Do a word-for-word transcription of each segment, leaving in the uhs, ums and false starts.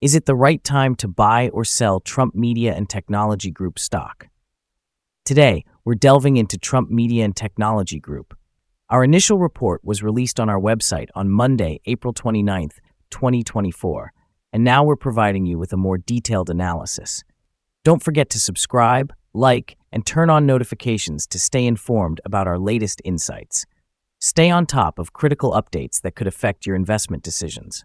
Is it the right time to buy or sell Trump Media and Technology Group stock? Today, we're delving into Trump Media and Technology Group. Our initial report was released on our website on Monday, April twenty-ninth, twenty twenty-four, and now we're providing you with a more detailed analysis. Don't forget to subscribe, like, and turn on notifications to stay informed about our latest insights. Stay on top of critical updates that could affect your investment decisions.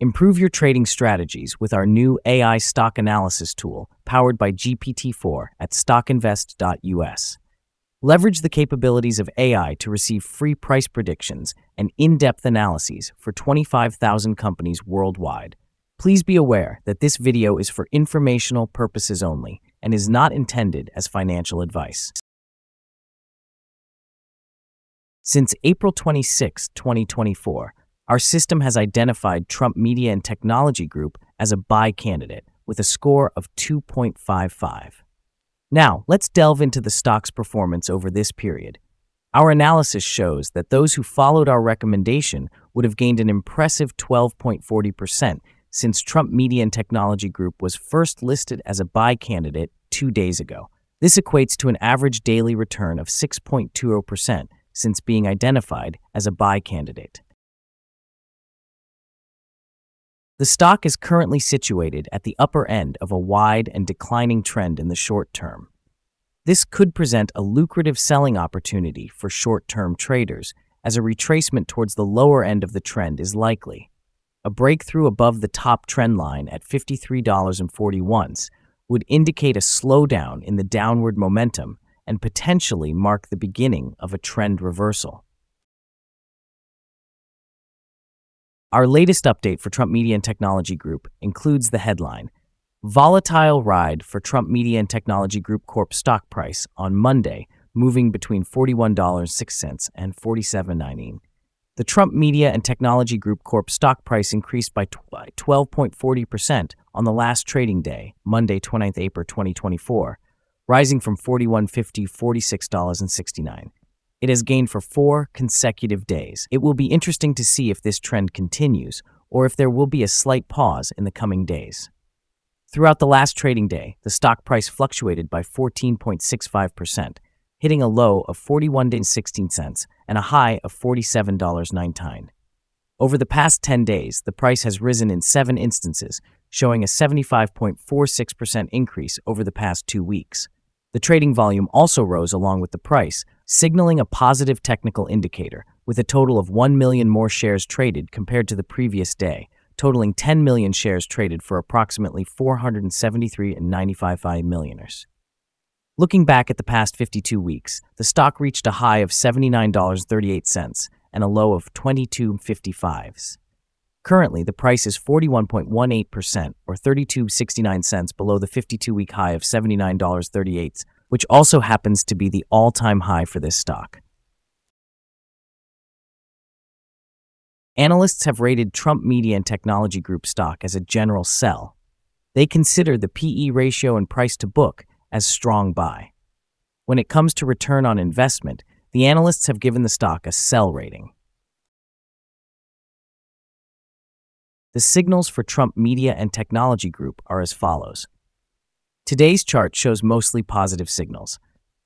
Improve your trading strategies with our new A I stock analysis tool powered by G P T four at Stock Invest dot U S. Leverage the capabilities of A I to receive free price predictions and in-depth analyses for twenty-five thousand companies worldwide. Please be aware that this video is for informational purposes only and is not intended as financial advice. Since April twenty-sixth, twenty twenty-four, our system has identified Trump Media and Technology Group as a buy candidate with a score of two point five five. Now, let's delve into the stock's performance over this period. Our analysis shows that those who followed our recommendation would have gained an impressive twelve point four zero percent since Trump Media and Technology Group was first listed as a buy candidate two days ago. This equates to an average daily return of six point two zero percent since being identified as a buy candidate. The stock is currently situated at the upper end of a wide and declining trend in the short term. This could present a lucrative selling opportunity for short-term traders, as a retracement towards the lower end of the trend is likely. A breakthrough above the top trend line at fifty-three dollars and forty-one cents would indicate a slowdown in the downward momentum and potentially mark the beginning of a trend reversal. Our latest update for Trump Media and Technology Group includes the headline, Volatile Ride for Trump Media and Technology Group Corp stock price on Monday, moving between forty-one dollars and six cents and forty-seven dollars and ninety cents. The Trump Media and Technology Group Corp stock price increased by twelve point four zero percent on the last trading day, Monday, April twentieth, twenty twenty-four, rising from forty-one dollars and fifty cents to forty-six dollars and sixty-nine cents. It has gained for four consecutive days. It will be interesting to see if this trend continues or if there will be a slight pause in the coming days. Throughout the last trading day, the stock price fluctuated by fourteen point six five percent, hitting a low of forty-one dollars and sixteen cents and a high of forty-seven dollars and nine cents. Over the past ten days, the price has risen in seven instances, showing a seventy-five point four six percent increase over the past two weeks. The trading volume also rose along with the price, signaling a positive technical indicator, with a total of one million more shares traded compared to the previous day, totaling ten million shares traded for approximately four hundred seventy-three point nine five five millionaires. Looking back at the past fifty-two weeks, the stock reached a high of seventy-nine dollars and thirty-eight cents and a low of twenty-two dollars and fifty-five cents. Currently, the price is forty-one point one eight percent or thirty-two dollars and sixty-nine cents below the fifty-two-week high of seventy-nine dollars and thirty-eight cents. which also happens to be the all-time high for this stock. Analysts have rated Trump Media and Technology Group stock as a general sell. They consider the P E ratio and price to book as strong buy. When it comes to return on investment, the analysts have given the stock a sell rating. The signals for Trump Media and Technology Group are as follows. Today's chart shows mostly positive signals.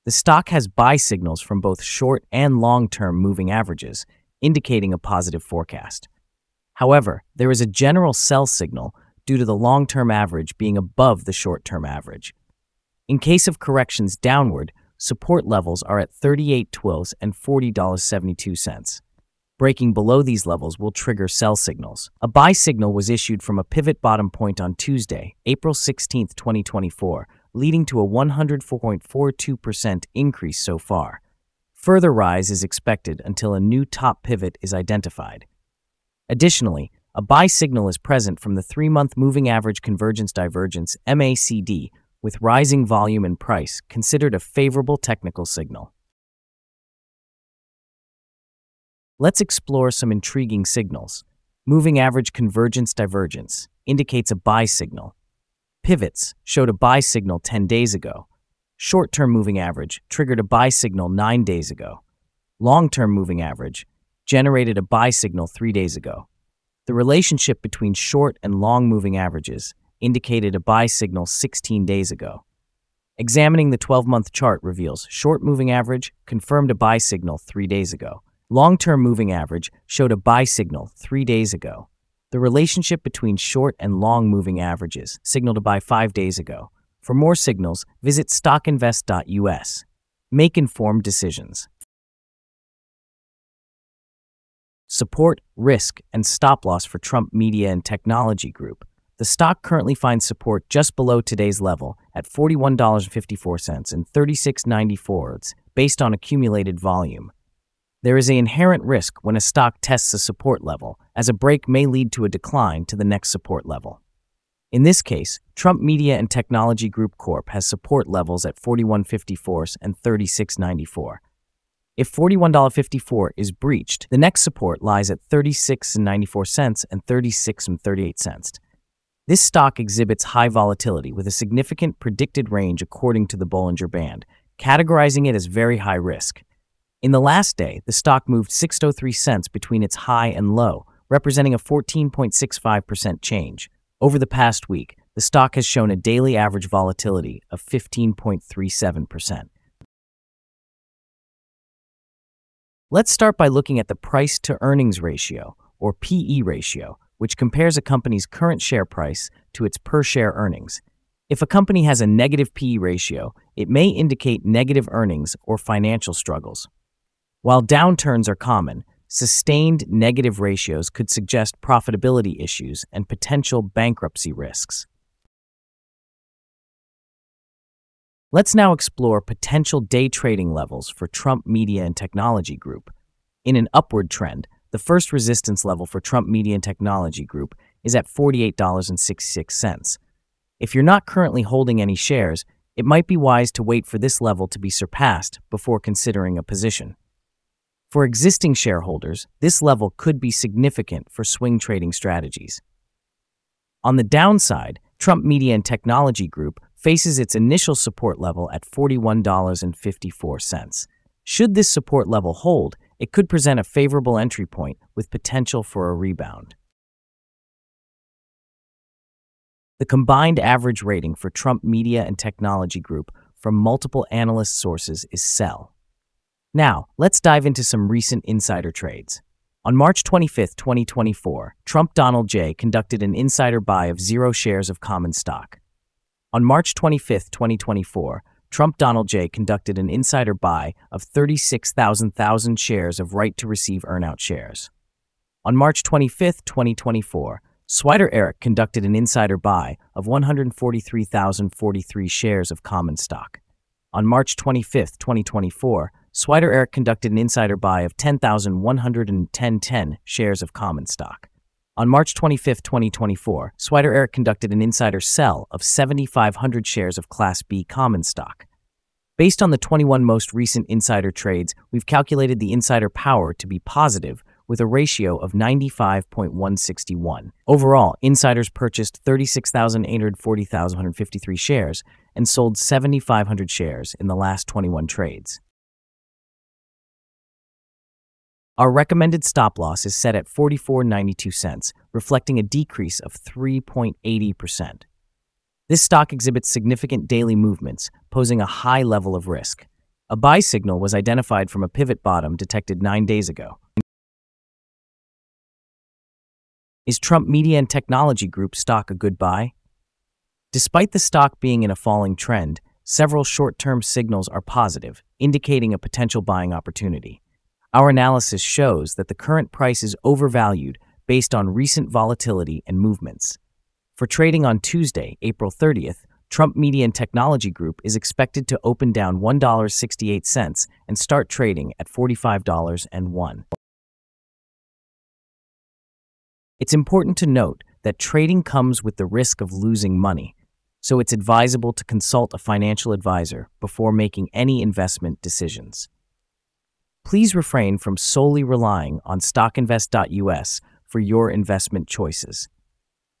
The stock has buy signals from both short and long-term moving averages, indicating a positive forecast. However, there is a general sell signal due to the long-term average being above the short-term average. In case of corrections downward, support levels are at thirty-eight dollars and twelve cents and forty dollars and seventy-two cents. Breaking below these levels will trigger sell signals. A buy signal was issued from a pivot bottom point on Tuesday, April sixteenth, twenty twenty-four, leading to a one hundred four point four two percent increase so far. Further rise is expected until a new top pivot is identified. Additionally, a buy signal is present from the three-month Moving Average Convergence Divergence M A C D, with rising volume and price considered a favorable technical signal. Let's explore some intriguing signals. Moving average convergence divergence indicates a buy signal. Pivots showed a buy signal ten days ago. Short-term moving average triggered a buy signal nine days ago. Long-term moving average generated a buy signal three days ago. The relationship between short and long moving averages indicated a buy signal sixteen days ago. Examining the twelve-month chart reveals short moving average confirmed a buy signal three days ago. Long-term moving average showed a buy signal three days ago. The relationship between short and long moving averages signaled a buy five days ago. For more signals, visit stock invest dot U S. Make informed decisions. Support, risk, and stop loss for Trump Media and Technology Group. The stock currently finds support just below today's level at forty-one dollars and fifty-four cents and thirty-six dollars and ninety-four cents based on accumulated volume. There is an inherent risk when a stock tests a support level, as a break may lead to a decline to the next support level. In this case, Trump Media and Technology Group Corporation has support levels at forty-one dollars and fifty-four cents and thirty-six dollars and ninety-four cents. If forty-one dollars and fifty-four cents is breached, the next support lies at thirty-six dollars and ninety-four cents and thirty-six dollars and thirty-eight cents. This stock exhibits high volatility with a significant predicted range according to the Bollinger Band, categorizing it as very high risk. In the last day, the stock moved six dollars and three cents between its high and low, representing a fourteen point six five percent change. Over the past week, the stock has shown a daily average volatility of fifteen point three seven percent. Let's start by looking at the price-to-earnings ratio, or P E ratio, which compares a company's current share price to its per-share earnings. If a company has a negative P E ratio, it may indicate negative earnings or financial struggles. While downturns are common, sustained negative ratios could suggest profitability issues and potential bankruptcy risks. Let's now explore potential day trading levels for Trump Media and Technology Group. In an upward trend, the first resistance level for Trump Media and Technology Group is at forty-eight dollars and sixty-six cents. If you're not currently holding any shares, it might be wise to wait for this level to be surpassed before considering a position. For existing shareholders, this level could be significant for swing trading strategies. On the downside, Trump Media and Technology Group faces its initial support level at forty-one dollars and fifty-four cents. Should this support level hold, it could present a favorable entry point with potential for a rebound. The combined average rating for Trump Media and Technology Group from multiple analyst sources is sell. Now, let's dive into some recent insider trades. On March twenty-fifth, twenty twenty-four, Trump Donald J conducted an insider buy of zero shares of common stock. On March twenty-fifth, twenty twenty-four, Trump Donald J conducted an insider buy of thirty-six thousand shares of right to receive earnout shares. On March twenty-fifth, twenty twenty-four, Swider Eric conducted an insider buy of one hundred forty-three thousand forty-three shares of common stock. On March twenty-fifth, twenty twenty-four, Swider Eric conducted an insider buy of ten thousand one hundred ten shares of common stock. On March twenty-fifth, twenty twenty-four, Swider Eric conducted an insider sell of seventy-five hundred shares of Class B common stock. Based on the twenty-one most recent insider trades, we've calculated the insider power to be positive with a ratio of ninety-five point one six one. Overall, insiders purchased thirty-six thousand eight hundred forty thousand one hundred fifty-three shares and sold seventy-five hundred shares in the last twenty-one trades. Our recommended stop loss is set at forty-four dollars and ninety-two cents, reflecting a decrease of three point eight zero percent. This stock exhibits significant daily movements, posing a high level of risk. A buy signal was identified from a pivot bottom detected nine days ago. Is Trump Media and Technology Group stock a good buy? Despite the stock being in a falling trend, several short-term signals are positive, indicating a potential buying opportunity. Our analysis shows that the current price is overvalued based on recent volatility and movements. For trading on Tuesday, April thirtieth, Trump Media and Technology Group is expected to open down one dollar and sixty-eight cents and start trading at forty-five dollars and one cent. It's important to note that trading comes with the risk of losing money, so it's advisable to consult a financial advisor before making any investment decisions. Please refrain from solely relying on stock invest dot U S for your investment choices.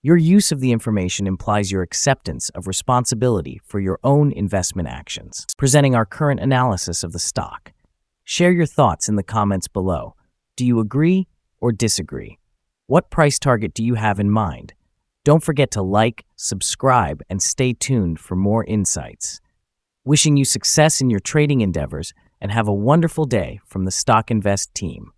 Your use of the information implies your acceptance of responsibility for your own investment actions. Presenting our current analysis of the stock. Share your thoughts in the comments below. Do you agree or disagree? What price target do you have in mind? Don't forget to like, subscribe, and stay tuned for more insights. Wishing you success in your trading endeavors, and have a wonderful day from the StockInvest team.